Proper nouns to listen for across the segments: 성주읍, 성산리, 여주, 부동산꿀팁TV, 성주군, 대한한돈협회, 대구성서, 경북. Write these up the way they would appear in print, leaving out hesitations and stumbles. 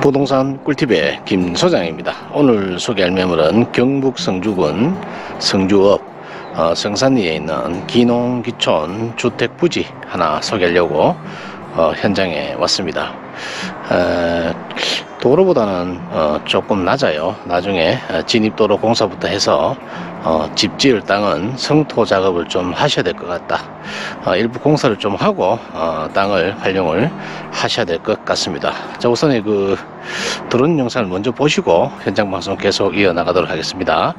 부동산 꿀팁의 김 소장입니다. 오늘 소개할 매물은 경북 성주군 성주읍 성산리에 있는 기농기촌 주택부지 하나 소개하려고 현장에 왔습니다. 도로보다는 조금 낮아요. 나중에 진입도로 공사부터 해서 집 지을 땅은 성토 작업을 좀 하셔야 될 것 같다. 일부 공사를 좀 하고 땅을 활용을 하셔야 될 것 같습니다. 자, 우선에 들은 영상을 먼저 보시고 현장 방송 계속 이어나가도록 하겠습니다.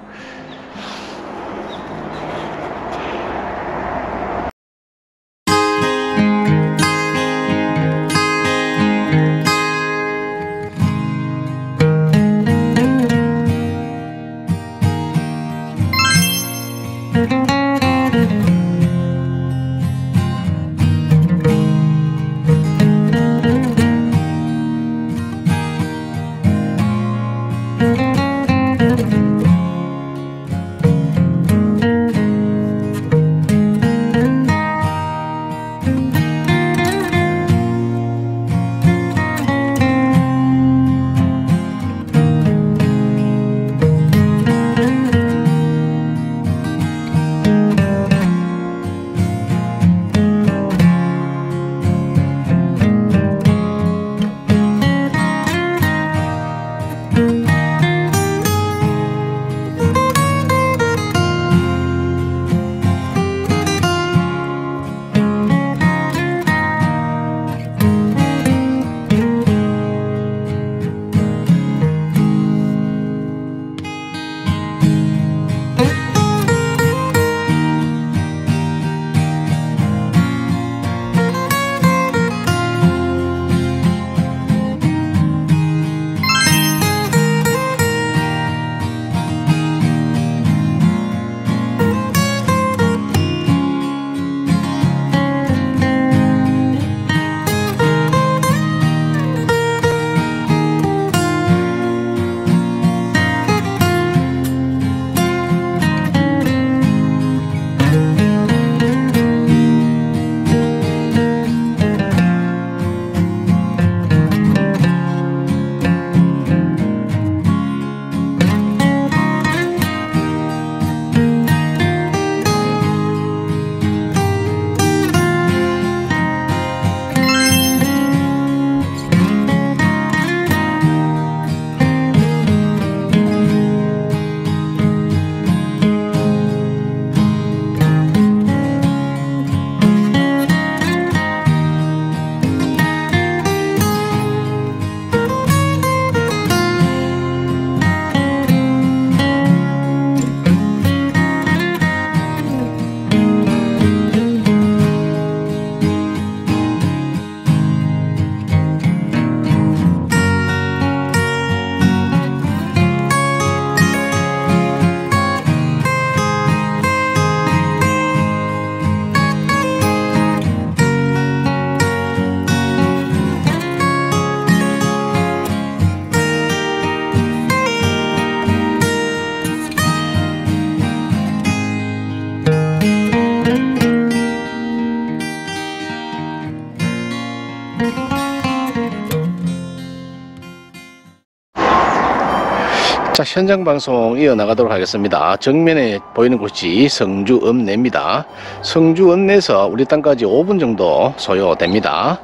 현장 방송 이어나가도록 하겠습니다. 정면에 보이는 곳이 성주읍 내입니다. 성주읍 내에서 우리 땅까지 5분 정도 소요됩니다.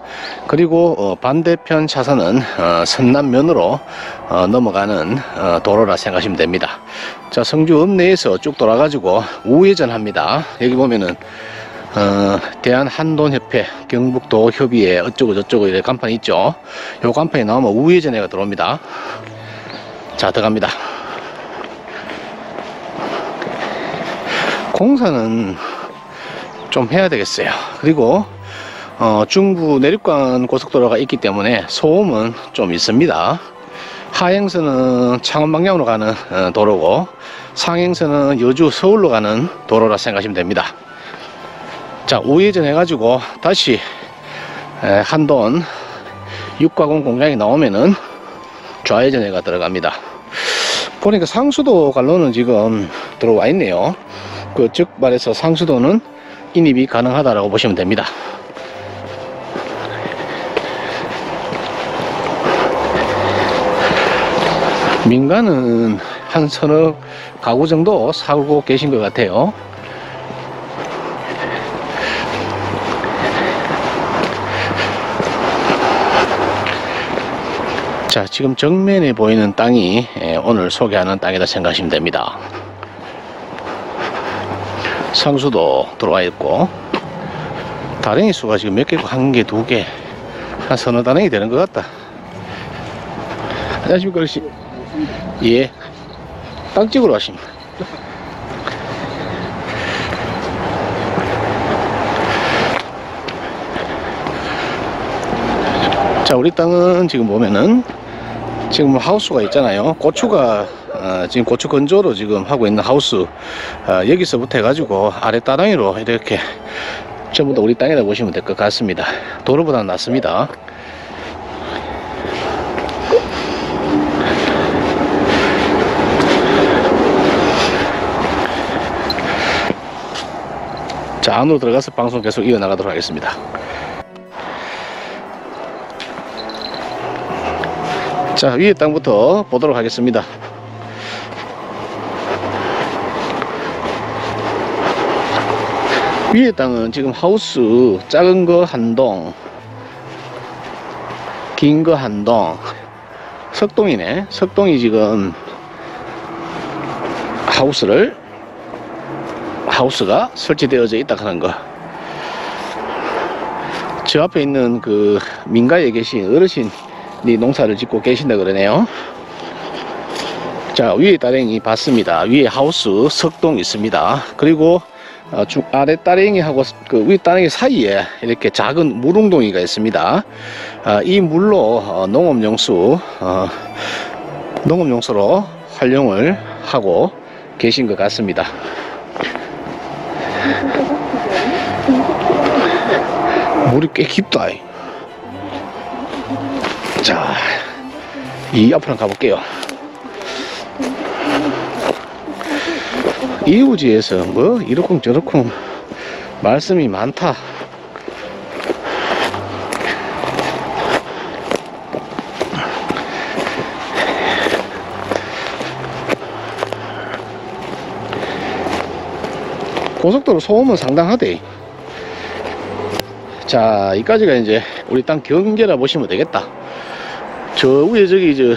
그리고 반대편 차선은 선남면으로 넘어가는 도로라 생각하시면 됩니다. 자, 성주읍 내에서 쭉 돌아가지고 우회전합니다. 여기 보면은 대한한돈협회 경북도 협의회 어쩌고 저쩌고 이렇게 간판이 있죠. 요 간판이 나오면 우회전해가 들어옵니다. 자, 들어갑니다. 공사는 좀 해야 되겠어요. 그리고 중부 내륙간 고속도로가 있기 때문에 소음은 좀 있습니다. 하행선은 창원 방향으로 가는 도로고, 상행선은 여주 서울로 가는 도로라 생각하시면 됩니다. 자, 우회전 해가지고 다시 한돈 6가공 공장이 나오면은 좌회전에가 들어갑니다. 보니까 상수도 관로는 지금 들어와 있네요. 즉 말해서 상수도는 인입이 가능하다라고 보시면 됩니다. 민간은 한 서너 가구 정도 살고 계신 것 같아요. 자, 지금 정면에 보이는 땅이 오늘 소개하는 땅이다 생각하시면 됩니다. 상수도 들어와 있고, 다랭이 수가 지금 몇 개고, 한 개, 두 개, 한 서너 다랭이 되는 것 같다. 안녕하십니까, 혹시? 예. 땅 찍으러 왔습니다. 자, 우리 땅은 지금 보면은 지금 하우스가 있잖아요. 고추가 지금 고추 건조로 지금 하고 있는 하우스, 여기서부터 해가지고 아래 따랑이로 이렇게 전부 다 우리 땅이다 보시면 될 것 같습니다. 도로보다 낫습니다. 자, 안으로 들어가서 방송 계속 이어나가도록 하겠습니다. 자, 위에 땅부터 보도록 하겠습니다. 위에 땅은 지금 하우스 작은 거 한 동, 긴 거 한 동, 석동이네. 석동이 지금 하우스가 설치되어져 있다 하는 거. 저 앞에 있는 그 민가에 계신 어르신이 농사를 짓고 계신다 그러네요. 자, 위에 따랭이 봤습니다. 위에 하우스 석동 있습니다. 그리고 쭉 아래 따랭이하고 그 위 따랭이 사이에 이렇게 작은 물웅덩이가 있습니다. 이 물로 농업용수로 활용을 하고 계신 것 같습니다. 물이 꽤 깊다. 자, 이 앞으로 한번 가볼게요. 이웃지에서 뭐 이렇쿵 저렇쿵 말씀이 많다. 고속도로 소음은 상당하대. 자, 이까지가 이제 우리 땅 경계라 보시면 되겠다. 저 위에 저기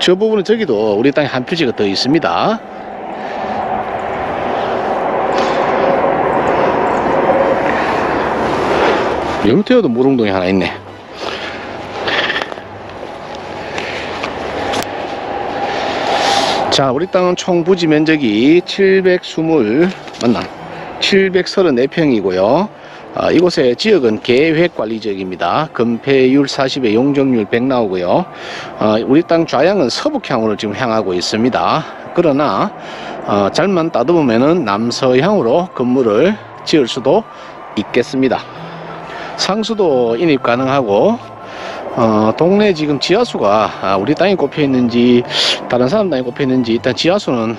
저 부분은 저기도 우리 땅에 한 필지가 더 있습니다. 영태여도 물웅동이 하나 있네. 자, 우리 땅은 총 부지 면적이 734평이고요. 이곳의 지역은 계획관리지역입니다. 건폐율 40에 용적률 100 나오고요. 우리 땅 좌향은 서북향으로 지금 향하고 있습니다. 그러나 잘만 따듬으면은 남서향으로 건물을 지을 수도 있겠습니다. 상수도 인입 가능하고, 동네 지금 지하수가 우리 땅이 꼽혀 있는지 다른 사람 땅이 꼽혀 있는지 일단 지하수는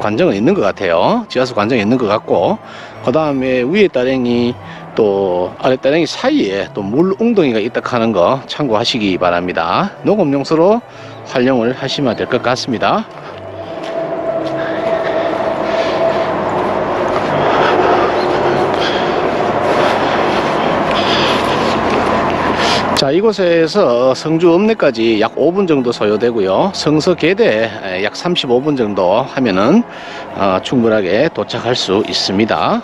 관정은 있는 것 같아요. 지하수 관정이 있는 것 같고, 그 다음에 위에 따랭이 또 아래 따랭이 사이에 또 물 웅덩이가 있다 하는 거 참고하시기 바랍니다. 농업용수로 활용을 하시면 될 것 같습니다. 자, 이곳에서 성주읍내까지 약 5분 정도 소요되고요. 성서계대 약 35분 정도 하면은 충분하게 도착할 수 있습니다.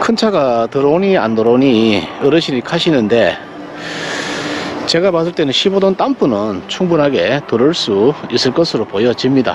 큰 차가 들어오니 안 들어오니 어르신이 가시는데, 제가 봤을 때는 15톤 땀뿌는 충분하게 들을 수 있을 것으로 보여집니다.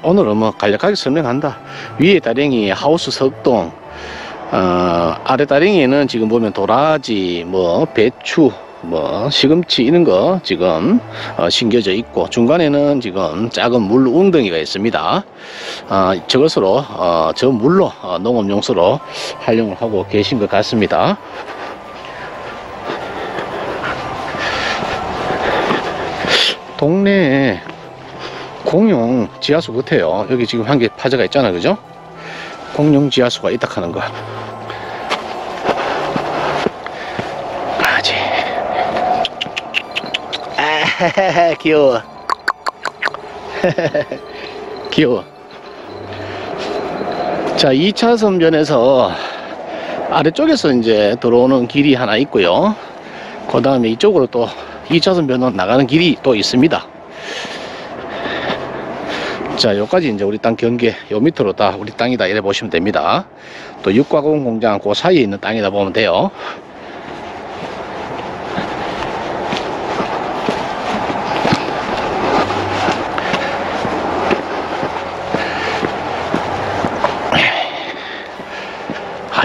오늘은 뭐 간략하게 설명한다. 위에 따랭이 하우스 석동, 아래 따랭이에는 지금 보면 도라지, 뭐 배추, 뭐 시금치 이런 거 지금 심겨져 있고, 중간에는 지금 작은 물 웅덩이가 있습니다. 저것으로 저 물로 농업용수로 활용을 하고 계신 것 같습니다. 동네에 공용 지하수 같아요. 여기 지금 한 개 파자가 있잖아, 그죠? 공용 지하수가 있다 하는 거. 귀여워. 귀여워. 자, 2차선 변에서 아래쪽에서 이제 들어오는 길이 하나 있고요. 그 다음에 이쪽으로 또 2차선 변으로 나가는 길이 또 있습니다. 자, 여기까지 이제 우리 땅 경계, 요 밑으로 다 우리 땅이다 이래 보시면 됩니다. 또 육과공 공장 그 사이에 있는 땅이다 보면 돼요.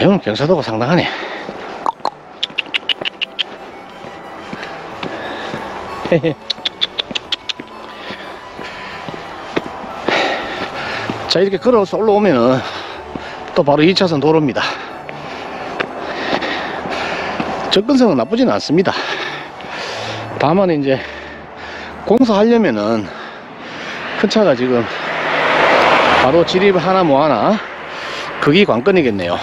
오늘 경사도가 상당하네. 자, 이렇게 걸어서 올라오면은 또 바로 2차선 도로입니다. 접근성은 나쁘진 않습니다. 다만 이제 공사하려면은 큰 차가 지금 바로 지립 하나 뭐 하나 그게 관건이겠네요.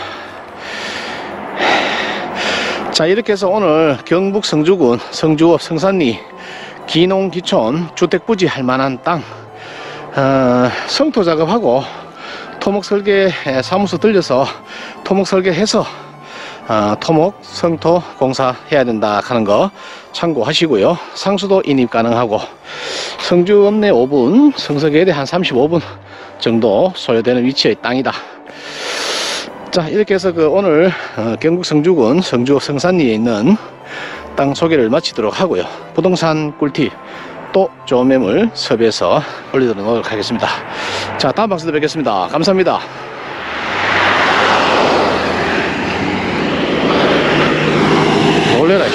자, 이렇게 해서 오늘 경북 성주군 성주읍 성산리 기농기촌 주택부지 할만한 땅 성토작업하고 토목설계 사무소 들려서 토목설계해서 토목 성토 공사 해야 된다 하는 거 참고하시고요. 상수도 인입 가능하고 성주읍 내 5분, 성서계대 한 35분 정도 소요되는 위치의 땅이다. 자, 이렇게 해서 오늘 경북 성주군 성주읍 성산리에 있는 땅 소개를 마치도록 하고요. 부동산 꿀팁 또 좋은 매물 섭외해서 올리도록 하겠습니다. 자, 다음 방송에서 뵙겠습니다. 감사합니다. 놀래라.